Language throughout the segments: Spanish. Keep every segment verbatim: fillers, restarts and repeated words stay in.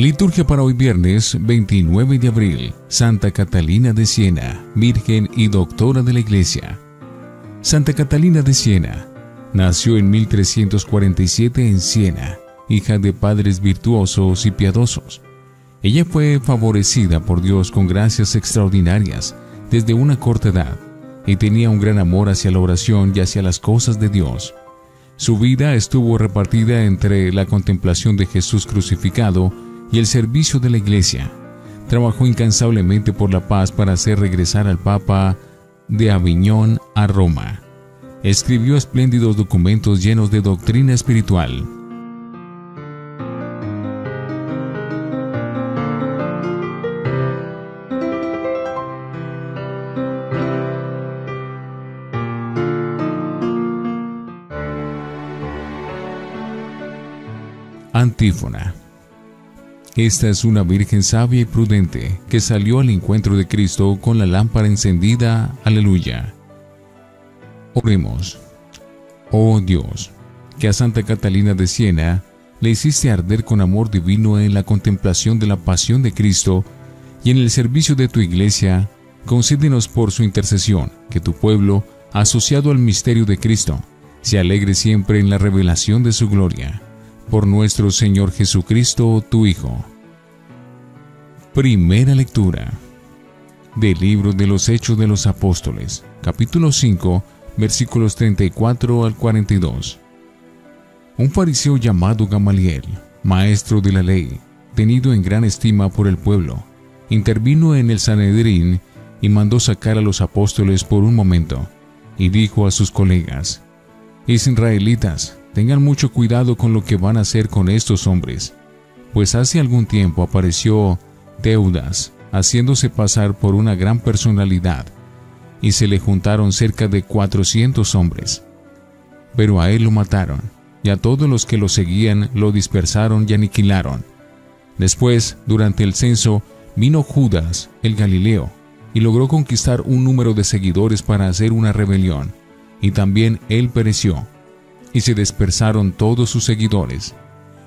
Liturgia para hoy viernes veintinueve de abril. Santa Catalina de Siena, Virgen y Doctora de la Iglesia. Santa Catalina de Siena nació en mil trescientos cuarenta y siete en Siena, hija de padres virtuosos y piadosos. Ella fue favorecida por Dios con gracias extraordinarias desde una corta edad y tenía un gran amor hacia la oración y hacia las cosas de Dios. Su vida estuvo repartida entre la contemplación de Jesús crucificado y el servicio de la Iglesia. Trabajó incansablemente por la paz para hacer regresar al Papa de Aviñón a Roma. Escribió espléndidos documentos llenos de doctrina espiritual. Antífona. Esta es una virgen sabia y prudente que salió al encuentro de Cristo con la lámpara encendida. Aleluya. Oremos. Oh Dios, que a Santa Catalina de Siena le hiciste arder con amor divino en la contemplación de la pasión de Cristo y en el servicio de tu Iglesia, concédenos por su intercesión que tu pueblo, asociado al misterio de Cristo, se alegre siempre en la revelación de su gloria. Por nuestro Señor Jesucristo, tu Hijo. Primera lectura del libro de los Hechos de los Apóstoles, capítulo cinco, versículos treinta y cuatro al cuarenta y dos. Un fariseo llamado Gamaliel, maestro de la ley, tenido en gran estima por el pueblo, intervino en el Sanedrín y mandó sacar a los apóstoles por un momento, y dijo a sus colegas: Israelitas, tengan mucho cuidado con lo que van a hacer con estos hombres, pues hace algún tiempo apareció Teudas, haciéndose pasar por una gran personalidad, y se le juntaron cerca de cuatrocientos hombres. Pero a él lo mataron, y a todos los que lo seguían lo dispersaron y aniquilaron. Después, durante el censo, vino Judas el Galileo, y logró conquistar un número de seguidores para hacer una rebelión, y también él pereció, y se dispersaron todos sus seguidores.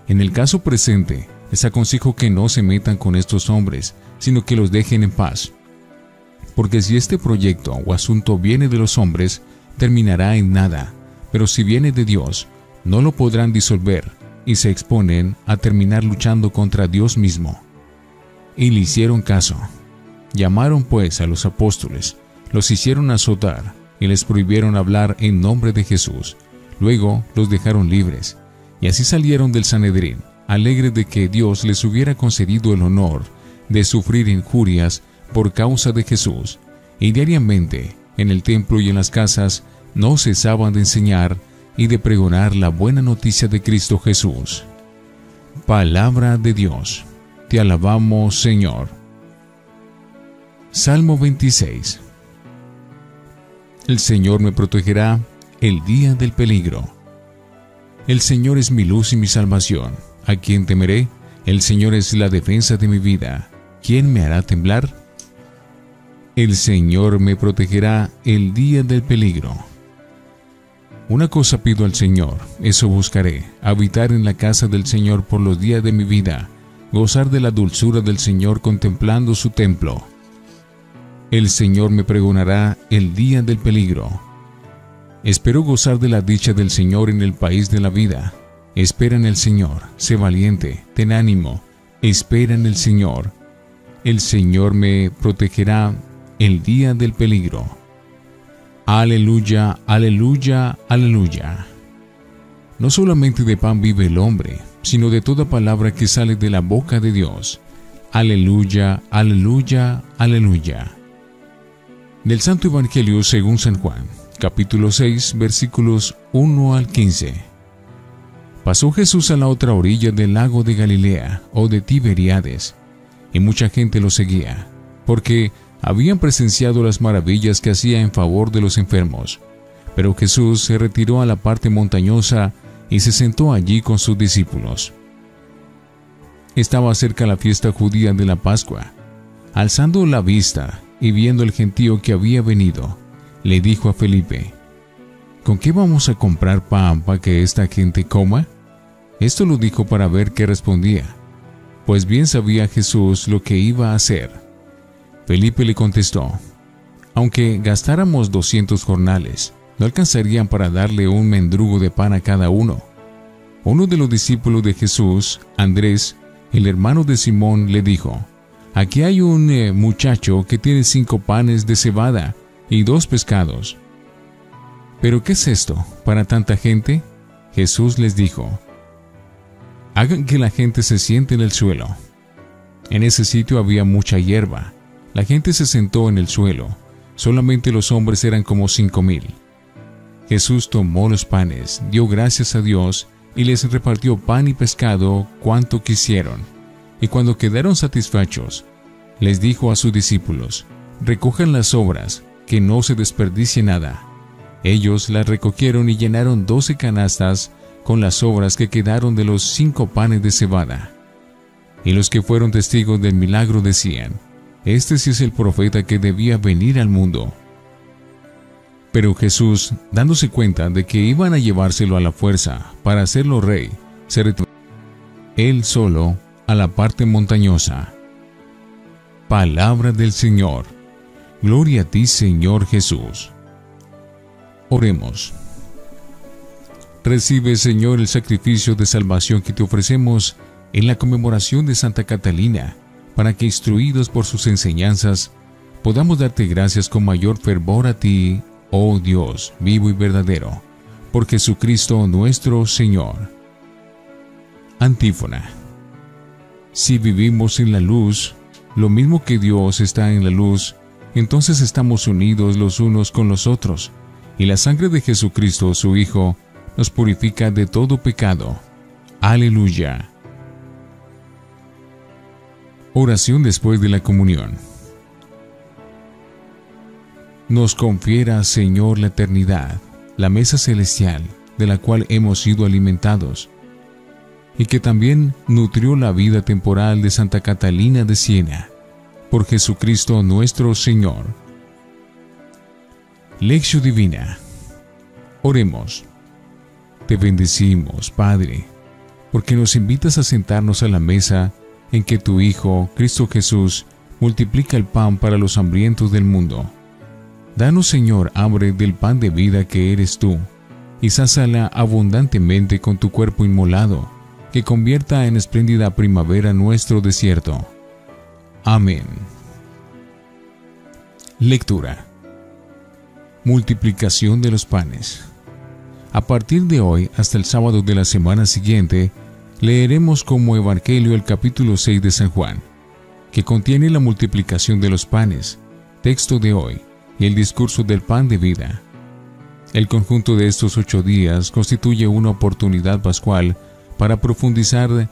En el caso presente, les aconsejo que no se metan con estos hombres, sino que los dejen en paz. Porque si este proyecto o asunto viene de los hombres, terminará en nada, pero si viene de Dios, no lo podrán disolver, y se exponen a terminar luchando contra Dios mismo. Y le hicieron caso. Llamaron pues a los apóstoles, los hicieron azotar, y les prohibieron hablar en nombre de Jesús. Luego los dejaron libres, y así salieron del Sanedrín, alegres de que Dios les hubiera concedido el honor de sufrir injurias por causa de Jesús, y diariamente, en el templo y en las casas, no cesaban de enseñar y de pregonar la buena noticia de Cristo Jesús. Palabra de Dios. Te alabamos, Señor. Salmo veintiséis. El Señor me protegerá el día del peligro. El Señor es mi luz y mi salvación. ¿A quién temeré? El Señor es la defensa de mi vida. ¿Quién me hará temblar? El Señor me protegerá el día del peligro. Una cosa pido al Señor, eso buscaré: habitar en la casa del Señor por los días de mi vida, gozar de la dulzura del Señor contemplando su templo. El Señor me pregonará el día del peligro. Espero gozar de la dicha del Señor en el país de la vida. Espera en el Señor, sé valiente, ten ánimo, espera en el Señor. El Señor me protegerá el día del peligro. Aleluya, aleluya, aleluya. No solamente de pan vive el hombre, sino de toda palabra que sale de la boca de Dios. Aleluya, aleluya, aleluya. Del Santo Evangelio según San Juan, capítulo seis, versículos uno al quince. Pasó Jesús a la otra orilla del lago de Galilea, o de Tiberiades, y mucha gente lo seguía, porque habían presenciado las maravillas que hacía en favor de los enfermos. Pero Jesús se retiró a la parte montañosa y se sentó allí con sus discípulos. Estaba cerca la fiesta judía de la Pascua. Alzando la vista y viendo el gentío que había venido, le dijo a Felipe: ¿Con qué vamos a comprar pan para que esta gente coma? Esto lo dijo para ver qué respondía. pues bien sabía Jesús lo que iba a hacer. Felipe le contestó: aunque gastáramos doscientos jornales, no alcanzarían para darle un mendrugo de pan a cada uno. Uno de los discípulos de Jesús, Andrés, el hermano de Simón, le dijo: aquí hay un eh, muchacho que tiene cinco panes de cebada y dos pescados. ¿Pero qué es esto para tanta gente? Jesús les dijo: hagan que la gente se siente en el suelo. En ese sitio había mucha hierba. La gente se sentó en el suelo. Solamente los hombres eran como cinco mil. Jesús tomó los panes, dio gracias a Dios y les repartió pan y pescado cuanto quisieron. Y cuando quedaron satisfechos, les dijo a sus discípulos: recojan las sobras, que no se desperdicie nada. Ellos las recogieron y llenaron doce canastas con las sobras que quedaron de los cinco panes de cebada. Y los que fueron testigos del milagro decían: este sí es el profeta que debía venir al mundo. Pero Jesús, dándose cuenta de que iban a llevárselo a la fuerza para hacerlo rey, se retiró él solo a la parte montañosa. Palabra del Señor. Gloria a ti, Señor Jesús. Oremos. Recibe, Señor, el sacrificio de salvación que te ofrecemos en la conmemoración de Santa Catalina, para que, instruidos por sus enseñanzas, podamos darte gracias con mayor fervor a ti, oh Dios, vivo y verdadero, por Jesucristo nuestro Señor. Antífona. Si vivimos en la luz, lo mismo que Dios está en la luz, entonces estamos unidos los unos con los otros, y la sangre de Jesucristo, su Hijo, nos purifica de todo pecado. Aleluya. Oración después de la comunión. Nos confiera, Señor, la eternidad, la mesa celestial, de la cual hemos sido alimentados, y que también nutrió la vida temporal de Santa Catalina de Siena, por Jesucristo nuestro Señor. Lección divina. Oremos. Te bendecimos, Padre, porque nos invitas a sentarnos a la mesa en que tu Hijo, Cristo Jesús, multiplica el pan para los hambrientos del mundo. Danos, Señor, hambre del pan de vida que eres tú, y sázala abundantemente con tu cuerpo inmolado, que convierta en espléndida primavera nuestro desierto. Amén. Lectura. Multiplicación de los panes. A partir de hoy hasta el sábado de la semana siguiente, leeremos como Evangelio el capítulo seis de San Juan, que contiene la multiplicación de los panes, texto de hoy, y el discurso del pan de vida. El conjunto de estos ocho días constituye una oportunidad pascual para profundizar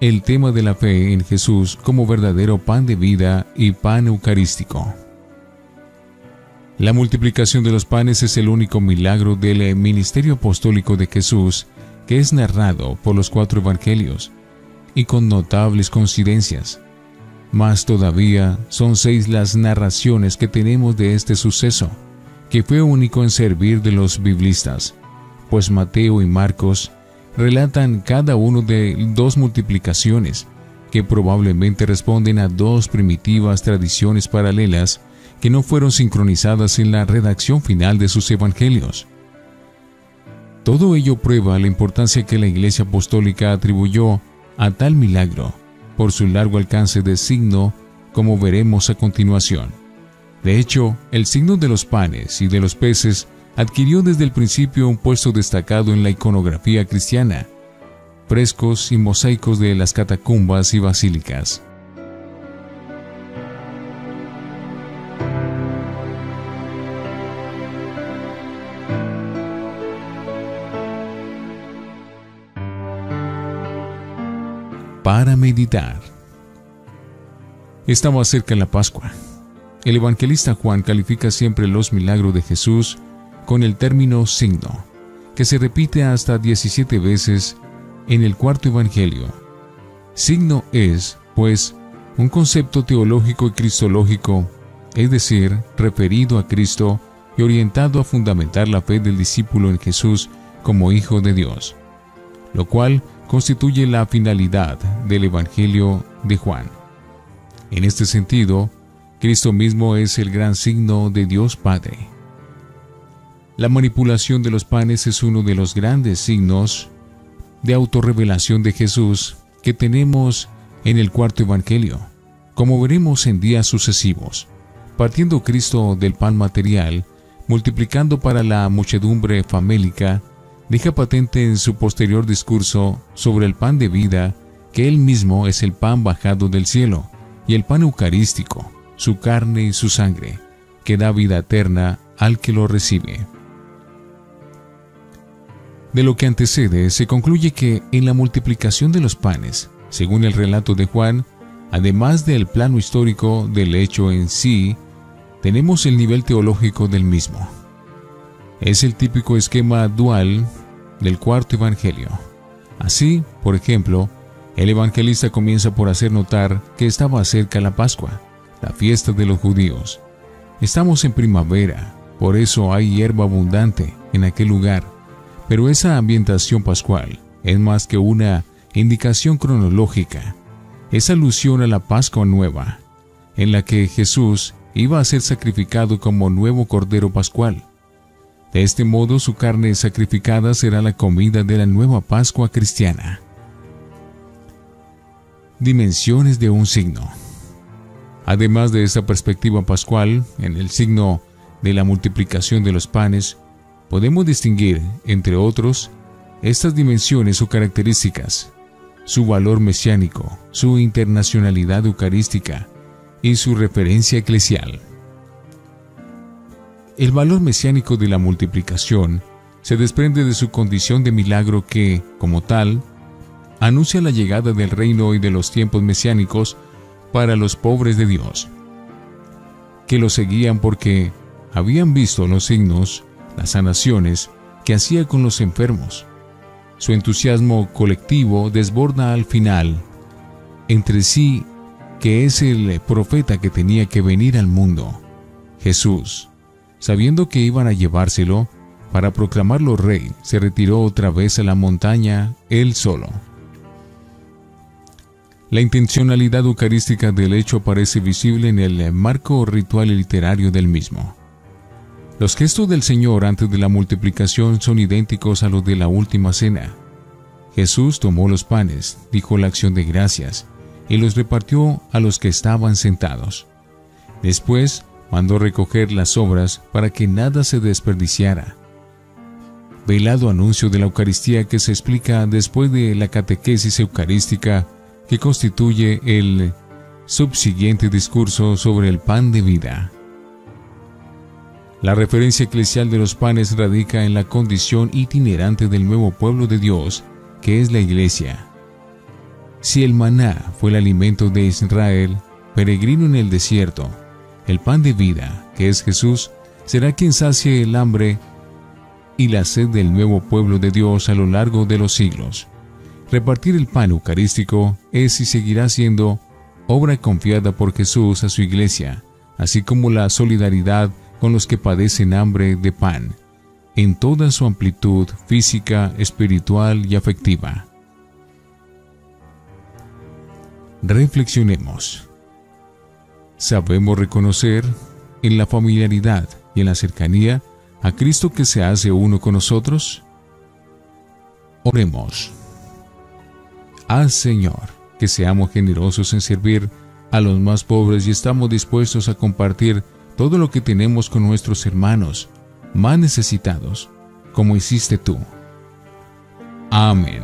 el tema de la fe en Jesús como verdadero pan de vida y pan eucarístico. La multiplicación de los panes es el único milagro del ministerio apostólico de Jesús, que es narrado por los cuatro evangelios, y con notables coincidencias. Más todavía, son seis las narraciones que tenemos de este suceso, que fue único en servir de los biblistas, pues Mateo y Marcos relatan cada uno de dos multiplicaciones, que probablemente responden a dos primitivas tradiciones paralelas que no fueron sincronizadas en la redacción final de sus evangelios. Todo ello prueba la importancia que la Iglesia Apostólica atribuyó a tal milagro, por su largo alcance de signo, como veremos a continuación. De hecho, el signo de los panes y de los peces adquirió desde el principio un puesto destacado en la iconografía cristiana, frescos y mosaicos de las catacumbas y basílicas. Para meditar. Estaba cerca la Pascua. El evangelista Juan califica siempre los milagros de Jesús con el término signo, que se repite hasta diecisiete veces en el cuarto evangelio. Signo es, pues, un concepto teológico y cristológico, es decir, referido a Cristo y orientado a fundamentar la fe del discípulo en Jesús como Hijo de Dios, lo cual constituye la finalidad del Evangelio de Juan. En este sentido, Cristo mismo es el gran signo de Dios Padre. La manipulación de los panes es uno de los grandes signos de autorrevelación de Jesús que tenemos en el cuarto evangelio, como veremos en días sucesivos, partiendo Cristo del pan material, multiplicando para la muchedumbre famélica, deja patente en su posterior discurso sobre el pan de vida que él mismo es el pan bajado del cielo y el pan eucarístico, su carne y su sangre, que da vida eterna al que lo recibe. De lo que antecede, se concluye que en la multiplicación de los panes, según el relato de Juan, además del plano histórico del hecho en sí, tenemos el nivel teológico del mismo. Es el típico esquema dual del cuarto evangelio. Así, por ejemplo, el evangelista comienza por hacer notar que estaba cerca la Pascua, la fiesta de los judíos. Estamos en primavera, por eso hay hierba abundante en aquel lugar, pero esa ambientación pascual es más que una indicación cronológica, es alusión a la Pascua nueva, en la que Jesús iba a ser sacrificado como nuevo Cordero Pascual. De este modo, su carne sacrificada será la comida de la nueva Pascua cristiana. Dimensiones de un signo. Además de esta perspectiva pascual, en el signo de la multiplicación de los panes, podemos distinguir, entre otros, estas dimensiones o características: su valor mesiánico, su internacionalidad eucarística y su referencia eclesial. El valor mesiánico de la multiplicación se desprende de su condición de milagro que, como tal, anuncia la llegada del reino y de los tiempos mesiánicos para los pobres de Dios, que lo seguían porque habían visto los signos, las sanaciones que hacía con los enfermos. Su entusiasmo colectivo desborda al final entre sí, que es el profeta que tenía que venir al mundo, Jesús. Sabiendo que iban a llevárselo para proclamarlo rey, se retiró otra vez a la montaña, él solo. La intencionalidad eucarística del hecho aparece visible en el marco ritual y literario del mismo. Los gestos del Señor antes de la multiplicación son idénticos a los de la última cena. Jesús tomó los panes, dijo la acción de gracias, y los repartió a los que estaban sentados. Después, mandó recoger las sobras para que nada se desperdiciara. Velado anuncio de la Eucaristía que se explica después de la catequesis eucarística que constituye el subsiguiente discurso sobre el pan de vida. La referencia eclesial de los panes radica en la condición itinerante del nuevo pueblo de Dios, que es la Iglesia. Si el maná fue el alimento de Israel, peregrino en el desierto, el pan de vida, que es Jesús, será quien sacie el hambre y la sed del nuevo pueblo de Dios a lo largo de los siglos. Repartir el pan eucarístico es y seguirá siendo obra confiada por Jesús a su Iglesia, así como la solidaridad con los que padecen hambre de pan, en toda su amplitud física, espiritual y afectiva. Reflexionemos. Sabemos reconocer en la familiaridad y en la cercanía a Cristo que se hace uno con nosotros. Oremos. Haz, Señor, que seamos generosos en servir a los más pobres y estamos dispuestos a compartir todo lo que tenemos con nuestros hermanos más necesitados, como hiciste tú. Amén.